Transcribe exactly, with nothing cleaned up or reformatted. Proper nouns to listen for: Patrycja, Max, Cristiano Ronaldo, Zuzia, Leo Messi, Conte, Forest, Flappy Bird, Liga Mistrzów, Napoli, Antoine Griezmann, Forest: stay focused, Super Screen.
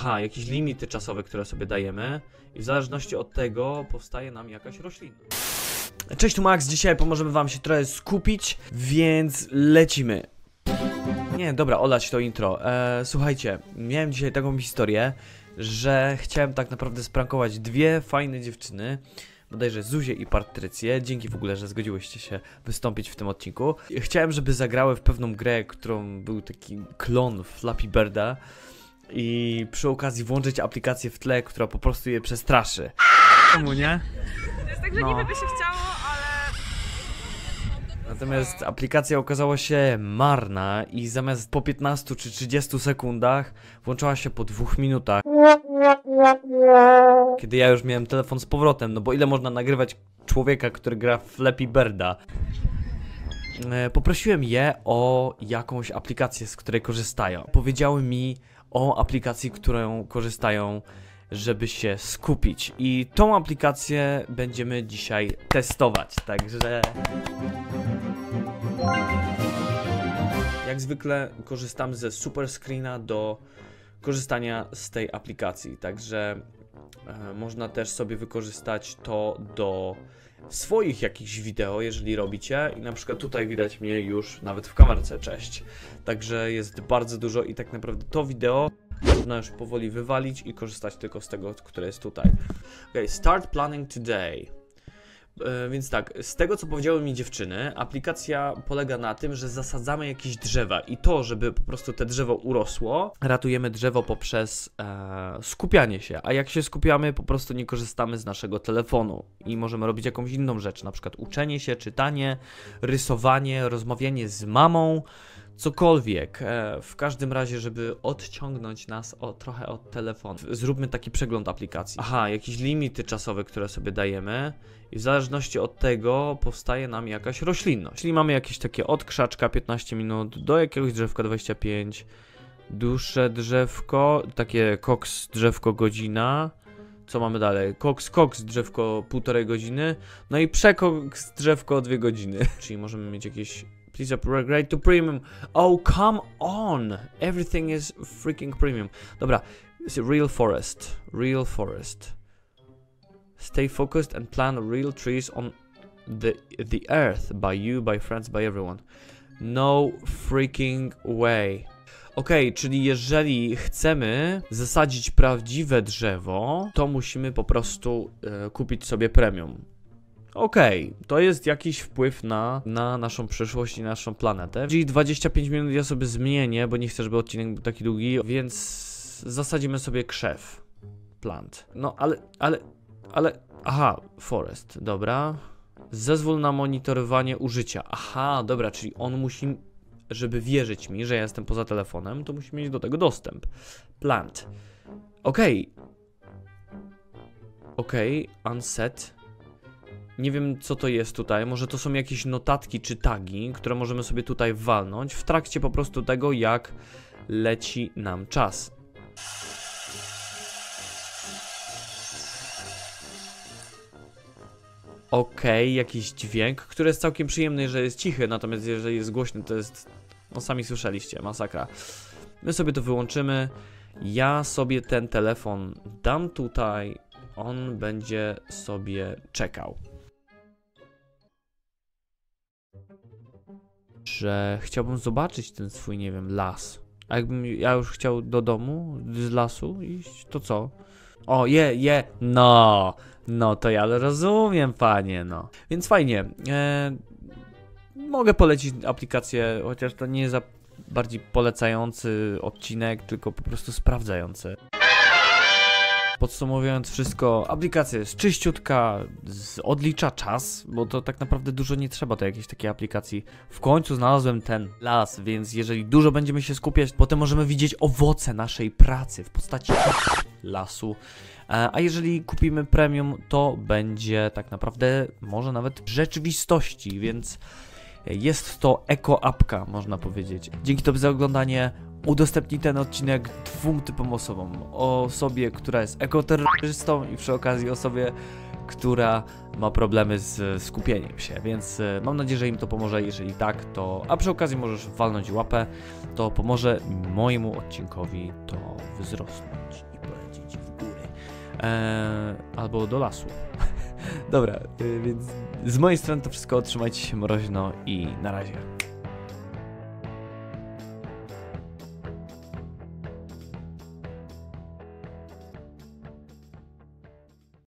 Aha, jakieś limity czasowe, które sobie dajemy i w zależności od tego powstaje nam jakaś roślina. Cześć, tu Max, dzisiaj pomożemy wam się trochę skupić, więc lecimy. Nie, dobra, olać to intro. eee, Słuchajcie, miałem dzisiaj taką historię, że chciałem tak naprawdę sprankować dwie fajne dziewczyny, bodajże Zuzię i Patrycję. Dzięki w ogóle, że zgodziłyście się wystąpić w tym odcinku. Chciałem, żeby zagrały w pewną grę, którą był taki klon Flappy Birda, i przy okazji włączyć aplikację w tle, która po prostu je przestraszy. Czemu nie? To jest tak, że no, niby by się chciało, ale... Natomiast aplikacja okazała się marna i zamiast po piętnastu czy trzydziestu sekundach włączała się po dwóch minutach. Kiedy ja już miałem telefon z powrotem, no bo ile można nagrywać człowieka, który gra w Flappy Birda? Poprosiłem je o jakąś aplikację, z której korzystają. Powiedziały mi o aplikacji, którą korzystają, żeby się skupić. I tą aplikację będziemy dzisiaj testować, także... Jak zwykle korzystam ze Super Screena do korzystania z tej aplikacji, także e, można też sobie wykorzystać to do swoich jakichś wideo, jeżeli robicie, i na przykład tutaj widać mnie już nawet w kamerce, cześć. Także jest bardzo dużo i tak naprawdę to wideo można już powoli wywalić i korzystać tylko z tego, które jest tutaj. Ok, start planning today. E, więc tak, z tego co powiedziały mi dziewczyny, aplikacja polega na tym, że zasadzamy jakieś drzewa i to, żeby po prostu te drzewo urosło, ratujemy drzewo poprzez e, skupianie się, a jak się skupiamy, po prostu nie korzystamy z naszego telefonu i możemy robić jakąś inną rzecz, na przykład uczenie się, czytanie, rysowanie, rozmawianie z mamą, cokolwiek, w każdym razie, żeby odciągnąć nas o, trochę od telefonu. Zróbmy taki przegląd aplikacji. Aha, jakieś limity czasowe, które sobie dajemy i w zależności od tego powstaje nam jakaś roślinność. Czyli mamy jakieś takie od krzaczka piętnaście minut do jakiegoś drzewka dwadzieścia pięć, dłuższe drzewko, takie koks drzewko godzina. Co mamy dalej? Koks, koks, drzewko półtorej godziny, no i przekoks drzewko dwie godziny. Czyli możemy mieć jakieś... Please upgrade to premium. Oh, come on! Everything is freaking premium. Dobra, real forest. Real forest. Stay focused and plant real trees on the the earth. By you, by friends, by everyone. No freaking way. Okej, okay, czyli jeżeli chcemy zasadzić prawdziwe drzewo, to musimy po prostu e, kupić sobie premium. Okej, okay, to jest jakiś wpływ na, na naszą przyszłość i naszą planetę. Czyli dwadzieścia pięć minut ja sobie zmienię, bo nie chcę, żeby odcinek był taki długi, więc zasadzimy sobie krzew plant. No ale, ale, ale, aha, forest, dobra. Zezwól na monitorowanie użycia. Aha, dobra, czyli on musi, żeby wierzyć mi, że ja jestem poza telefonem, to musi mieć do tego dostęp. Plant. Okej. Okay. Okej, okay, unset. Nie wiem, co to jest tutaj, może to są jakieś notatki czy tagi, które możemy sobie tutaj walnąć w trakcie po prostu tego, jak leci nam czas. Okej, okay, jakiś dźwięk, który jest całkiem przyjemny, że jest cichy, natomiast jeżeli jest głośny, to jest... No sami słyszeliście, masakra. My sobie to wyłączymy, ja sobie ten telefon dam tutaj, on będzie sobie czekał. Że chciałbym zobaczyć ten swój, nie wiem, las. A jakbym ja już chciał do domu z lasu iść, to co? O, je, je, no, no to ja rozumiem, panie, no. Więc fajnie, e, mogę polecić aplikację, chociaż to nie jest za bardziej polecający odcinek, tylko po prostu sprawdzający. Podsumowując wszystko, aplikacja jest czyściutka, odlicza czas, bo to tak naprawdę dużo nie trzeba do jakiejś takiej aplikacji. W końcu znalazłem ten las, więc jeżeli dużo będziemy się skupiać, potem możemy widzieć owoce naszej pracy w postaci lasu. A jeżeli kupimy premium, to będzie tak naprawdę może nawet w rzeczywistości, więc jest to eko-apka, można powiedzieć. Dzięki Tobie za oglądanie. Udostępnij ten odcinek dwóm typom osobom. Osobie, która jest ekoterrorystą, i przy okazji osobie, która ma problemy z skupieniem się, więc mam nadzieję, że im to pomoże. Jeżeli tak, to... A przy okazji możesz walnąć łapę, to pomoże mojemu odcinkowi to wzrosnąć i polecieć w górę. Eee, albo do lasu. Dobra, więc z mojej strony to wszystko. Trzymajcie się mroźno i na razie.